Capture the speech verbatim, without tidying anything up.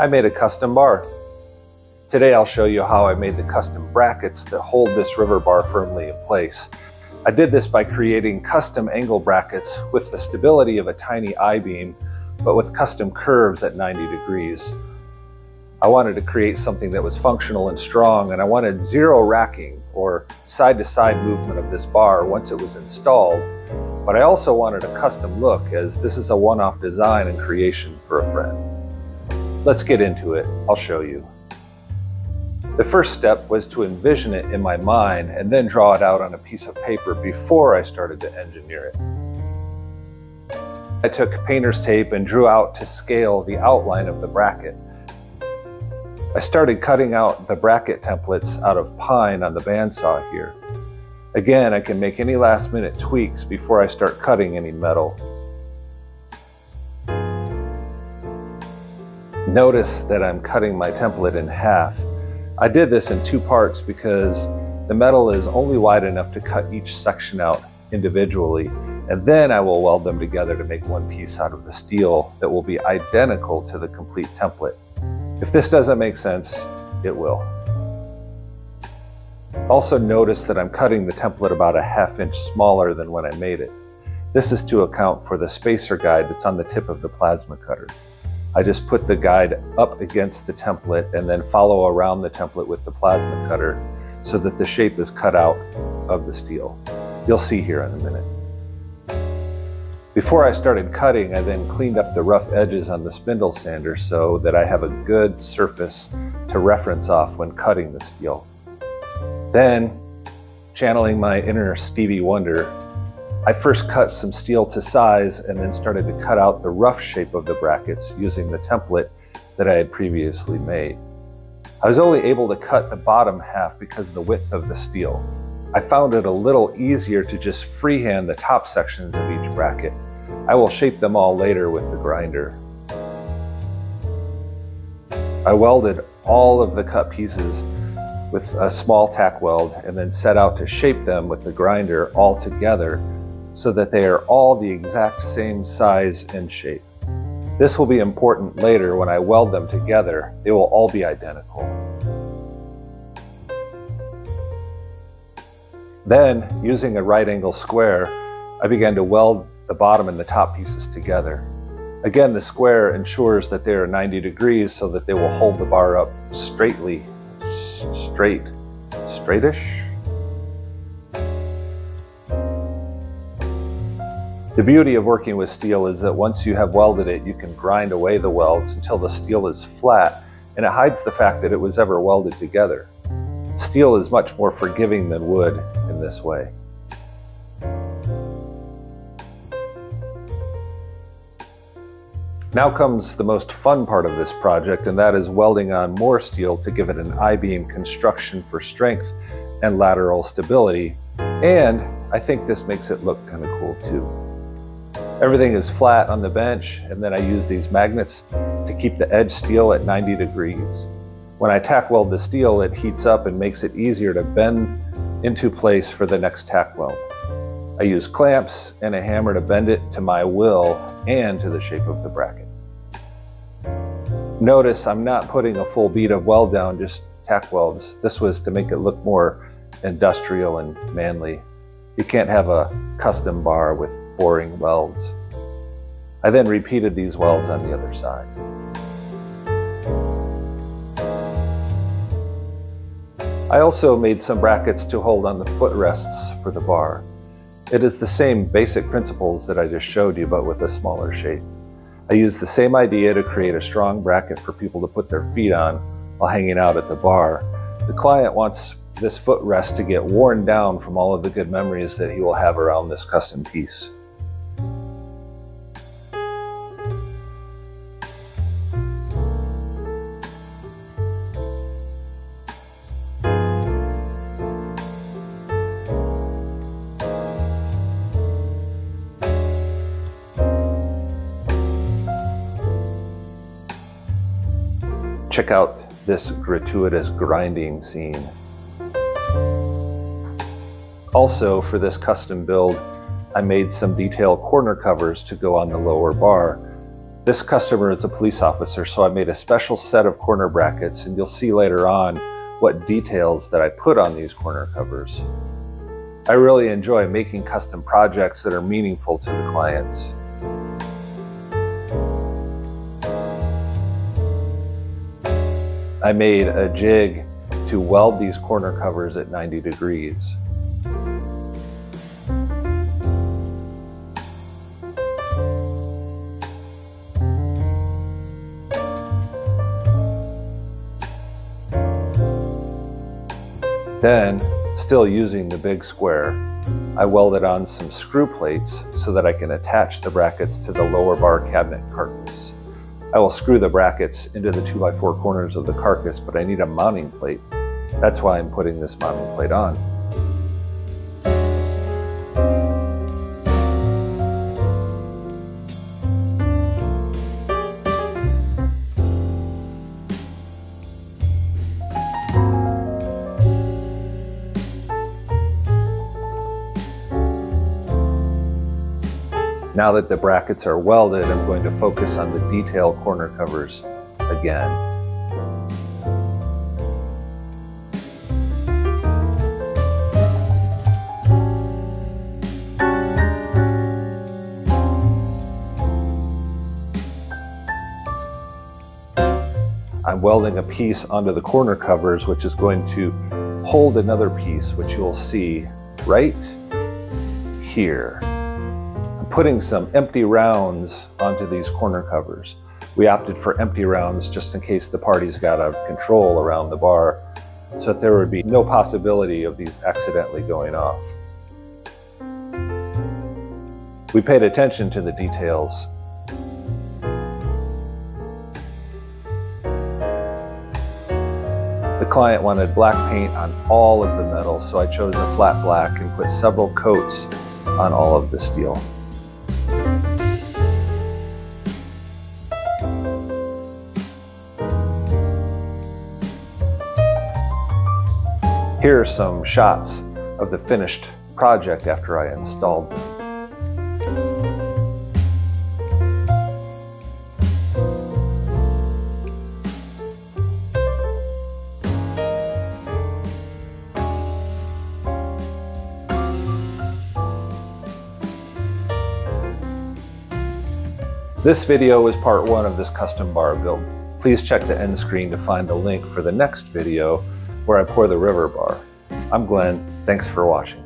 I made a custom bar. Today I'll show you how I made the custom brackets to hold this river bar firmly in place. I did this by creating custom angle brackets with the stability of a tiny I-beam, but with custom curves at ninety degrees. I wanted to create something that was functional and strong, and I wanted zero racking or side-to-side movement of this bar once it was installed, but I also wanted a custom look, as this is a one-off design and creation for a friend. Let's get into it. I'll show you. The first step was to envision it in my mind and then draw it out on a piece of paper before I started to engineer it. I took painter's tape and drew out to scale the outline of the bracket. I started cutting out the bracket templates out of pine on the bandsaw here. Again, I can make any last minute tweaks before I start cutting any metal. Notice that I'm cutting my template in half. I did this in two parts because the metal is only wide enough to cut each section out individually, and then I will weld them together to make one piece out of the steel that will be identical to the complete template. If this doesn't make sense, it will. Also notice that I'm cutting the template about a half inch smaller than when I made it. This is to account for the spacer guide that's on the tip of the plasma cutter. I just put the guide up against the template and then follow around the template with the plasma cutter so that the shape is cut out of the steel. You'll see here in a minute. Before I started cutting, I then cleaned up the rough edges on the spindle sander so that I have a good surface to reference off when cutting the steel. Then, channeling my inner Stevie Wonder, I first cut some steel to size and then started to cut out the rough shape of the brackets using the template that I had previously made. I was only able to cut the bottom half because of the width of the steel. I found it a little easier to just freehand the top sections of each bracket. I will shape them all later with the grinder. I welded all of the cut pieces with a small tack weld and then set out to shape them with the grinder all together, so that they are all the exact same size and shape. This will be important later when I weld them together. They will all be identical. Then, using a right angle square, I began to weld the bottom and the top pieces together. Again, the square ensures that they are ninety degrees so that they will hold the bar up straightly, straight, straightish. The beauty of working with steel is that once you have welded it, you can grind away the welds until the steel is flat, and it hides the fact that it was ever welded together. Steel is much more forgiving than wood in this way. Now comes the most fun part of this project, and that is welding on more steel to give it an I-beam construction for strength and lateral stability. And I think this makes it look kind of cool too. Everything is flat on the bench, and then I use these magnets to keep the edge steel at ninety degrees. When I tack weld the steel, it heats up and makes it easier to bend into place for the next tack weld. I use clamps and a hammer to bend it to my will and to the shape of the bracket. Notice I'm not putting a full bead of weld down, just tack welds. This was to make it look more industrial and manly. You can't have a custom bar with boring welds. I then repeated these welds on the other side. I also made some brackets to hold on the footrests for the bar. It is the same basic principles that I just showed you, but with a smaller shape. I used the same idea to create a strong bracket for people to put their feet on while hanging out at the bar. The client wants this footrest to get worn down from all of the good memories that he will have around this custom piece. Check out this gratuitous grinding scene. Also, for this custom build, I made some detail corner covers to go on the lower bar. This customer is a police officer, so I made a special set of corner brackets, and you'll see later on what details that I put on these corner covers. I really enjoy making custom projects that are meaningful to the clients. I made a jig to weld these corner covers at ninety degrees. Then, still using the big square, I welded on some screw plates so that I can attach the brackets to the lower bar cabinet carcass. I will screw the brackets into the two by four corners of the carcass, but I need a mounting plate. That's why I'm putting this mounting plate on. Now that the brackets are welded, I'm going to focus on the detail corner covers again. I'm welding a piece onto the corner covers, which is going to hold another piece, which you'll see right here. Putting some empty rounds onto these corner covers. We opted for empty rounds just in case the parties got out of control around the bar, so that there would be no possibility of these accidentally going off. We paid attention to the details. The client wanted black paint on all of the metal, so I chose a flat black and put several coats on all of the steel. Here are some shots of the finished project after I installed them. This video is part one of this custom bar build. Please check the end screen to find the link for the next video where I pour the river bar. I'm Glenn. Thanks for watching.